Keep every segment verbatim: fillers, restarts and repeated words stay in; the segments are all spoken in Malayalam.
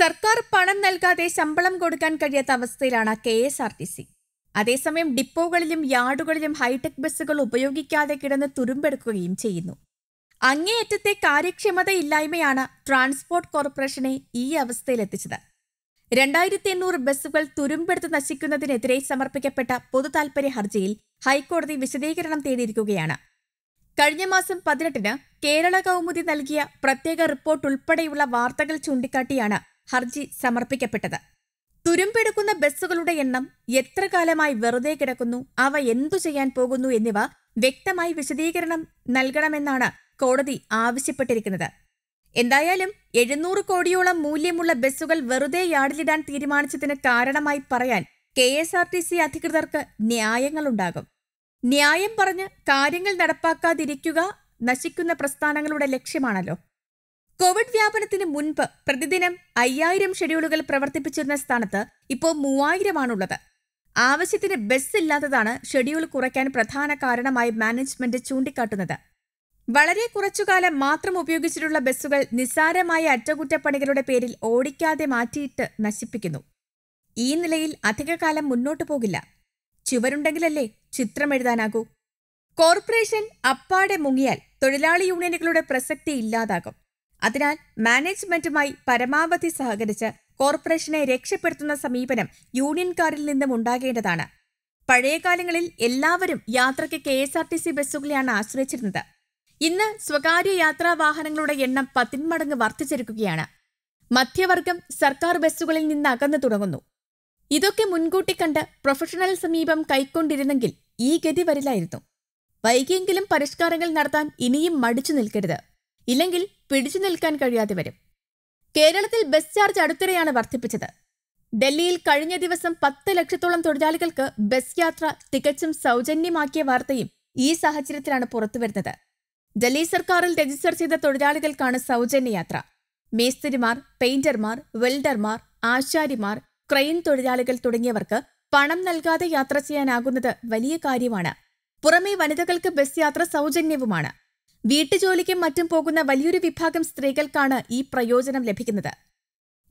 സർക്കാർ പണം നൽകാതെ ശമ്പളം കൊടുക്കാൻ കഴിയാത്ത അവസ്ഥയിലാണ് K S R T C. അതേസമയം ഡിപ്പോകളിലും യാർഡുകളിലും ഹൈടെക് ബസ്സുകൾ ഉപയോഗിക്കാതെ കിടന്ന് തുരുമ്പെടുക്കുകയും ചെയ്യുന്നു. അങ്ങേയറ്റത്തെ കാര്യക്ഷമതയില്ലായ്മയാണ് ട്രാൻസ്പോർട്ട് കോർപ്പറേഷനെ ഈ അവസ്ഥയിലെത്തിച്ചത്. രണ്ടായിരത്തി എണ്ണൂറ് ബസ്സുകൾ തുരുമ്പെടുത്ത് നശിക്കുന്നതിനെതിരെ സമർപ്പിക്കപ്പെട്ട പൊതു താൽപര്യ ഹർജിയിൽ ഹൈക്കോടതി വിശദീകരണം തേടിയിരിക്കുകയാണ്. കഴിഞ്ഞ മാസം പതിനെട്ടിന് കേരള കൗമുദി നൽകിയ പ്രത്യേക റിപ്പോർട്ട് ഉൾപ്പെടെയുള്ള വാർത്തകൾ ചൂണ്ടിക്കാട്ടിയാണ് ഹർജി സമർപ്പിക്കപ്പെട്ടത്. തുരുമ്പെടുക്കുന്ന ബസ്സുകളുടെ എണ്ണം എത്ര കാലമായി വെറുതെ കിടക്കുന്നു, അവ എന്തു ചെയ്യാൻ പോകുന്നു എന്നിവ വ്യക്തമായി വിശദീകരണം നൽകണമെന്നാണ് കോടതി ആവശ്യപ്പെട്ടിരിക്കുന്നത്. എന്തായാലും എഴുന്നൂറ് കോടിയോളം മൂല്യമുള്ള ബസ്സുകൾ വെറുതെ യാർഡിലിടാൻ തീരുമാനിച്ചതിന് കാരണമായി പറയാൻ K S R T C അധികൃതർക്ക് ന്യായങ്ങളുണ്ടാകും. ന്യായം പറഞ്ഞ് കാര്യങ്ങൾ നടപ്പാക്കാതിരിക്കുക നശിക്കുന്ന പ്രസ്ഥാനങ്ങളുടെ ലക്ഷ്യമാണല്ലോ. കോവിഡ് വ്യാപനത്തിന് മുൻപ് പ്രതിദിനം അയ്യായിരം ഷെഡ്യൂളുകൾ പ്രവർത്തിപ്പിച്ചിരുന്ന സ്ഥാനത്ത് ഇപ്പോൾ മൂവായിരമാണുള്ളത്. ആവശ്യത്തിന് ബസ് ഇല്ലാത്തതാണ് ഷെഡ്യൂൾ കുറയ്ക്കാൻ പ്രധാന കാരണമായി മാനേജ്മെന്റ് ചൂണ്ടിക്കാട്ടുന്നത്. വളരെ കുറച്ചുകാലം മാത്രം ഉപയോഗിച്ചിട്ടുള്ള ബസ്സുകൾ നിസ്സാരമായ അറ്റകുറ്റപ്പണികളുടെ പേരിൽ ഓടിക്കാതെ മാറ്റിയിട്ട് നശിപ്പിക്കുന്നു. ഈ നിലയിൽ അധികകാലം മുന്നോട്ടു പോകില്ല. ചുവരുണ്ടെങ്കിലല്ലേ ചിത്രമെഴുതാനാകൂ. കോർപ്പറേഷൻ അപ്പാടെ മുങ്ങിയാൽ തൊഴിലാളി യൂണിയനുകളുടെ പ്രസക്തി ഇല്ലാതാകും. അതിനാൽ മാനേജ്മെന്റുമായി പരമാവധി സഹകരിച്ച് കോർപ്പറേഷനെ രക്ഷപ്പെടുത്തുന്ന സമീപനം യൂണിയൻകാരിൽ നിന്നും ഉണ്ടാകേണ്ടതാണ്. പഴയകാലങ്ങളിൽ എല്ലാവരും യാത്രയ്ക്ക് K S R T C ബസ്സുകളെയാണ് ആശ്രയിച്ചിരുന്നത്. ഇന്ന് സ്വകാര്യ യാത്രാ വാഹനങ്ങളുടെ എണ്ണം പത്തിന്മടങ്ങ് വർദ്ധിച്ചിരിക്കുകയാണ്. മധ്യവർഗം സർക്കാർ ബസ്സുകളിൽ നിന്ന് അകന്നു തുടങ്ങുന്നു. ഇതൊക്കെ മുൻകൂട്ടി കണ്ട് പ്രൊഫഷണൽ സമീപം കൈക്കൊണ്ടിരുന്നെങ്കിൽ ഈ ഗതി വരില്ലായിരുന്നു. വൈകിയെങ്കിലും പരിഷ്കാരങ്ങൾ നടത്താൻ ഇനിയും മടിച്ചു നിൽക്കരുത്. ഇല്ലെങ്കിൽ പിടിച്ചു നിൽക്കാൻ കഴിയാതെ വരും. കേരളത്തിൽ ബസ് ചാർജ് അടുത്തിടെയാണ് വർദ്ധിപ്പിച്ചത്. ഡൽഹിയിൽ കഴിഞ്ഞ ദിവസം പത്ത് ലക്ഷത്തോളം തൊഴിലാളികൾക്ക് ബസ് യാത്ര തികച്ചും സൗജന്യമാക്കിയ വാർത്തയും ഈ സാഹചര്യത്തിലാണ് പുറത്തുവരുന്നത്. ഡൽഹി സർക്കാരിൽ രജിസ്റ്റർ ചെയ്ത തൊഴിലാളികൾക്കാണ് സൗജന്യയാത്ര. മേസ്തിരിമാർ, പെയിന്റർമാർ, വെൽഡർമാർ, ആശാരിമാർ, ക്രെയിൻ തൊഴിലാളികൾ തുടങ്ങിയവർക്ക് പണം നൽകാതെ യാത്ര ചെയ്യാനാകുന്നത് വലിയ കാര്യമാണ്. പുറമെ വനിതകൾക്ക് ബസ് യാത്ര സൗജന്യവുമാണ്. വീട്ടുജോലിക്കും മറ്റും പോകുന്ന വലിയൊരു വിഭാഗം സ്ത്രീകൾക്കാണ് ഈ പ്രയോജനം ലഭിക്കുന്നത്.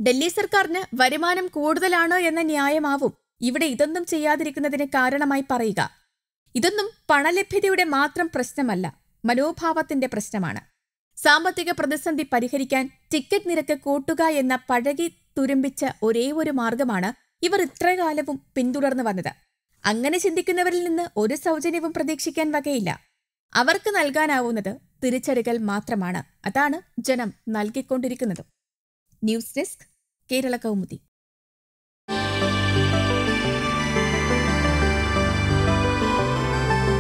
ഡൽഹി സർക്കാരിന് വരുമാനം കൂടുതലാണ് എന്ന ന്യായമാവും ഇവിടെ ഇതൊന്നും ചെയ്യാതിരിക്കുന്നതിന് കാരണമായി പറയുക. ഇതൊന്നും പണലഭ്യതയുടെ മാത്രം പ്രശ്നമല്ല, മനോഭാവത്തിന്റെ പ്രശ്നമാണ്. സാമ്പത്തിക പ്രതിസന്ധി പരിഹരിക്കാൻ ടിക്കറ്റ് നിരക്ക് കൂട്ടുക എന്ന പഴകി തുരുമ്പിച്ച ഒരേ ഒരു മാർഗമാണ് ഇവർ ഇത്രകാലവും പിന്തുടർന്നു വന്നത്. അങ്ങനെ ചിന്തിക്കുന്നവരിൽ നിന്ന് ഒരു സൗജന്യവും പ്രതീക്ഷിക്കാൻ വകയില്ല. അവർക്ക് നൽകാനാവുന്നത് തിരിച്ചറികൾ മാത്രമാണ്. അതാണ് ജനം നൽകിക്കൊണ്ടിരിക്കുന്നത്. News desk, Kerala Kaumudi.